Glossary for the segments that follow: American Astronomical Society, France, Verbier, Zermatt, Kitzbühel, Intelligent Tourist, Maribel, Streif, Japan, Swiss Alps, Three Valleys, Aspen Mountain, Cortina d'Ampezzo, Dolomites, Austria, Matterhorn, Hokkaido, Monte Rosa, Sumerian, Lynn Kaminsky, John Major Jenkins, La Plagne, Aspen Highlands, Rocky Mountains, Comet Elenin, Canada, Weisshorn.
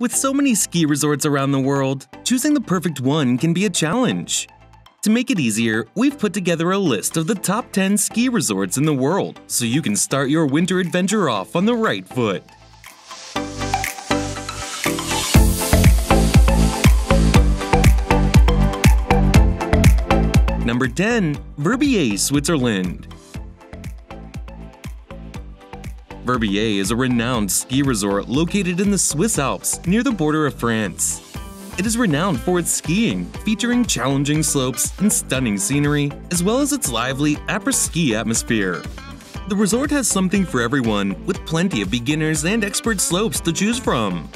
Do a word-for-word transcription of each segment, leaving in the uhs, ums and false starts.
With so many ski resorts around the world, choosing the perfect one can be a challenge. To make it easier, we've put together a list of the top ten ski resorts in the world, so you can start your winter adventure off on the right foot. Number ten. Verbier, Switzerland. Verbier is a renowned ski resort located in the Swiss Alps near the border of France. It is renowned for its skiing, featuring challenging slopes and stunning scenery, as well as its lively après-ski atmosphere. The resort has something for everyone, with plenty of beginners and expert slopes to choose from.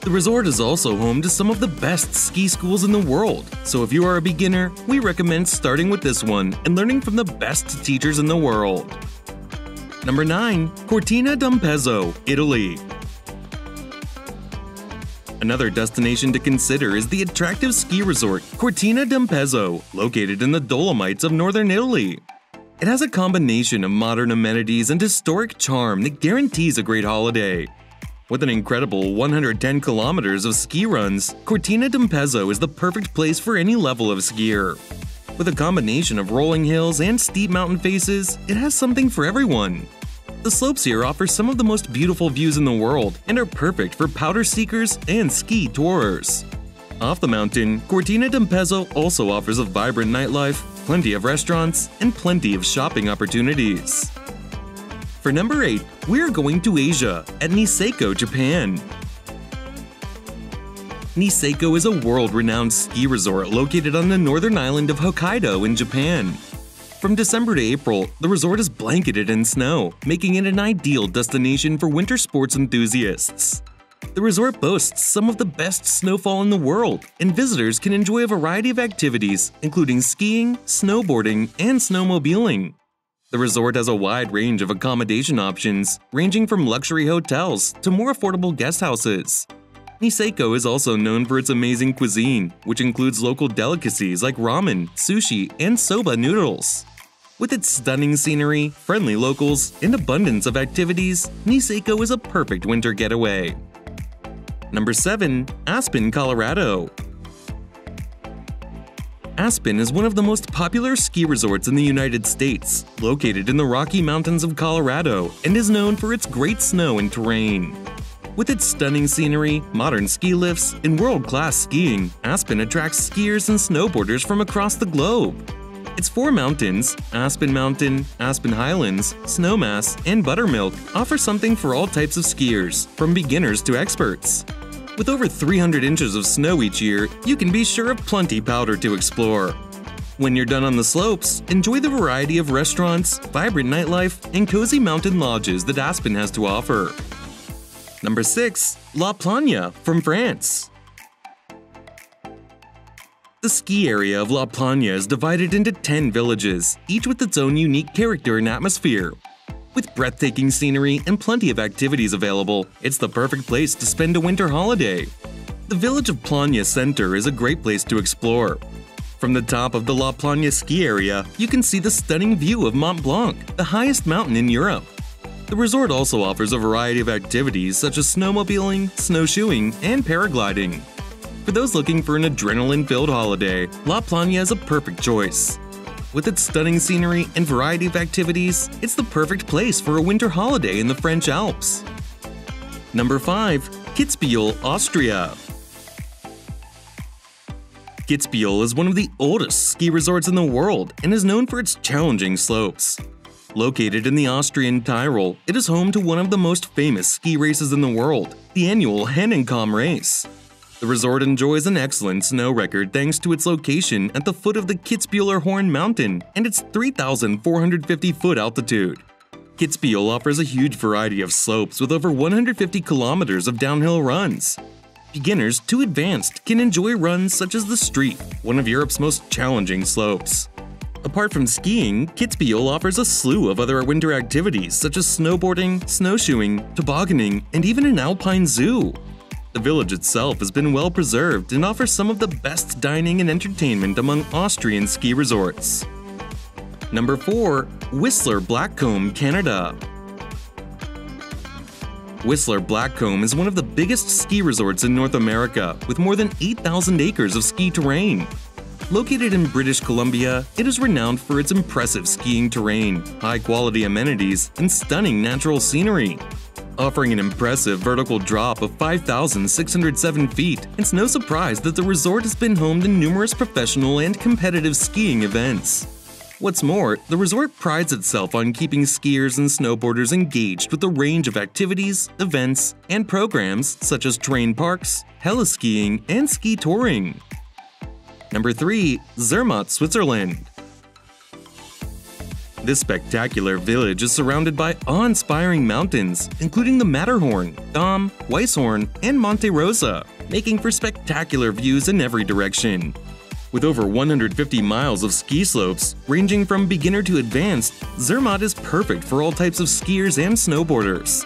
The resort is also home to some of the best ski schools in the world, so if you are a beginner, we recommend starting with this one and learning from the best teachers in the world. Number nine. Cortina d'Ampezzo, Italy. Another destination to consider is the attractive ski resort Cortina d'Ampezzo, located in the Dolomites of northern Italy. It has a combination of modern amenities and historic charm that guarantees a great holiday. With an incredible one hundred ten kilometers of ski runs, Cortina d'Ampezzo is the perfect place for any level of skier. With a combination of rolling hills and steep mountain faces, it has something for everyone. The slopes here offer some of the most beautiful views in the world and are perfect for powder seekers and ski tourers. Off the mountain, Cortina d'Ampezzo also offers a vibrant nightlife, plenty of restaurants, and plenty of shopping opportunities. For number eight, we're going to Asia, at Niseko, Japan. Niseko is a world-renowned ski resort located on the northern island of Hokkaido in Japan. From December to April, the resort is blanketed in snow, making it an ideal destination for winter sports enthusiasts. The resort boasts some of the best snowfall in the world, and visitors can enjoy a variety of activities, including skiing, snowboarding, and snowmobiling. The resort has a wide range of accommodation options, ranging from luxury hotels to more affordable guest houses. Niseko is also known for its amazing cuisine, which includes local delicacies like ramen, sushi, and soba noodles. With its stunning scenery, friendly locals, and abundance of activities, Niseko is a perfect winter getaway. Number seven. Aspen, Colorado. Aspen is one of the most popular ski resorts in the United States, located in the Rocky Mountains of Colorado, and is known for its great snow and terrain. With its stunning scenery, modern ski lifts, and world-class skiing, Aspen attracts skiers and snowboarders from across the globe. Its four mountains, Aspen Mountain, Aspen Highlands, Snowmass, and Buttermilk, offer something for all types of skiers, from beginners to experts. With over three hundred inches of snow each year, you can be sure of plenty powder to explore. When you're done on the slopes, enjoy the variety of restaurants, vibrant nightlife, and cozy mountain lodges that Aspen has to offer. Number six. La Plagne, from France. The ski area of La Plagne is divided into ten villages, each with its own unique character and atmosphere. With breathtaking scenery and plenty of activities available, it's the perfect place to spend a winter holiday. The village of Plagne Center is a great place to explore. From the top of the La Plagne ski area, you can see the stunning view of Mont Blanc, the highest mountain in Europe. The resort also offers a variety of activities such as snowmobiling, snowshoeing, and paragliding. For those looking for an adrenaline-filled holiday, La Plagne is a perfect choice. With its stunning scenery and variety of activities, it's the perfect place for a winter holiday in the French Alps. Number five. Kitzbühel, Austria. Kitzbühel is one of the oldest ski resorts in the world and is known for its challenging slopes. Located in the Austrian Tyrol, it is home to one of the most famous ski races in the world, the annual Hahnenkamm Race. The resort enjoys an excellent snow record thanks to its location at the foot of the Kitzbüheler Horn mountain and its three thousand four hundred fifty foot altitude. Kitzbühel offers a huge variety of slopes with over one hundred fifty kilometers of downhill runs. Beginners to advanced can enjoy runs such as the Streif, one of Europe's most challenging slopes. Apart from skiing, Kitzbühel offers a slew of other winter activities such as snowboarding, snowshoeing, tobogganing, and even an alpine zoo. The village itself has been well preserved and offers some of the best dining and entertainment among Austrian ski resorts. Number four. Whistler Blackcomb, Canada. Whistler Blackcomb is one of the biggest ski resorts in North America, with more than eight thousand acres of ski terrain. Located in British Columbia, it is renowned for its impressive skiing terrain, high-quality amenities, and stunning natural scenery. Offering an impressive vertical drop of five thousand six hundred seven feet, it's no surprise that the resort has been home to numerous professional and competitive skiing events. What's more, the resort prides itself on keeping skiers and snowboarders engaged with a range of activities, events, and programs such as terrain parks, heliskiing, and ski touring. Number three. Zermatt, Switzerland. This spectacular village is surrounded by awe-inspiring mountains, including the Matterhorn, Dom, Weisshorn, and Monte Rosa, making for spectacular views in every direction. With over one hundred fifty miles of ski slopes, ranging from beginner to advanced, Zermatt is perfect for all types of skiers and snowboarders.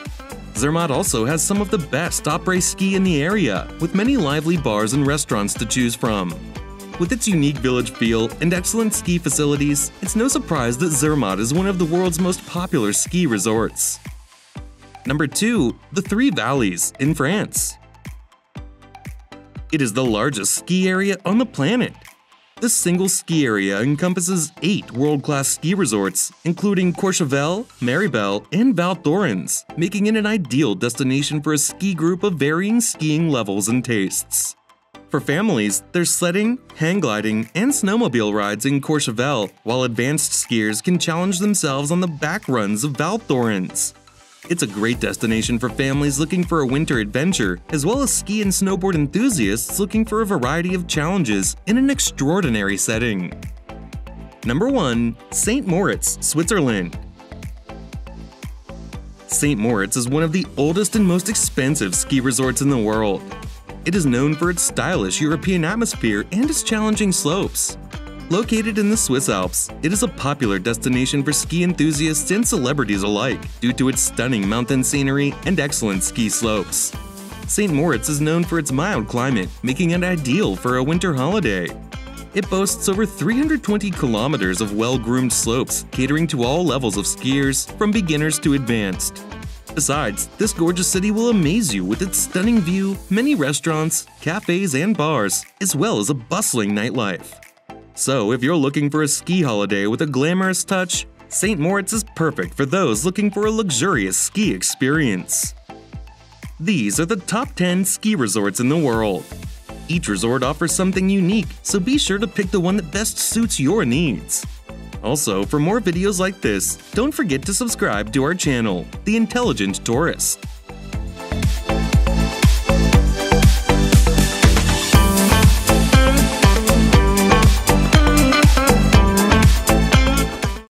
Zermatt also has some of the best après-ski in the area, with many lively bars and restaurants to choose from. With its unique village feel and excellent ski facilities, it's no surprise that Zermatt is one of the world's most popular ski resorts. Number two. The Three Valleys in France. It is the largest ski area on the planet. This single ski area encompasses eight world-class ski resorts, including Courchevel, Maribel, and Val Thorens, making it an ideal destination for a ski group of varying skiing levels and tastes. For families, there's sledding, hang gliding, and snowmobile rides in Courchevel, while advanced skiers can challenge themselves on the back runs of Val Thorens. It's a great destination for families looking for a winter adventure, as well as ski and snowboard enthusiasts looking for a variety of challenges in an extraordinary setting. Number one. Saint Moritz, Switzerland. Saint Moritz is one of the oldest and most expensive ski resorts in the world. It is known for its stylish European atmosphere and its challenging slopes. Located in the Swiss Alps, it is a popular destination for ski enthusiasts and celebrities alike due to its stunning mountain scenery and excellent ski slopes. Saint Moritz is known for its mild climate, making it ideal for a winter holiday. It boasts over three hundred twenty kilometers of well-groomed slopes, catering to all levels of skiers, from beginners to advanced. Besides, this gorgeous city will amaze you with its stunning view, many restaurants, cafes, and bars, as well as a bustling nightlife. So, if you're looking for a ski holiday with a glamorous touch, Saint Moritz is perfect for those looking for a luxurious ski experience. These are the top ten ski resorts in the world. Each resort offers something unique, so be sure to pick the one that best suits your needs. Also, for more videos like this, don't forget to subscribe to our channel, The Intelligent Tourist.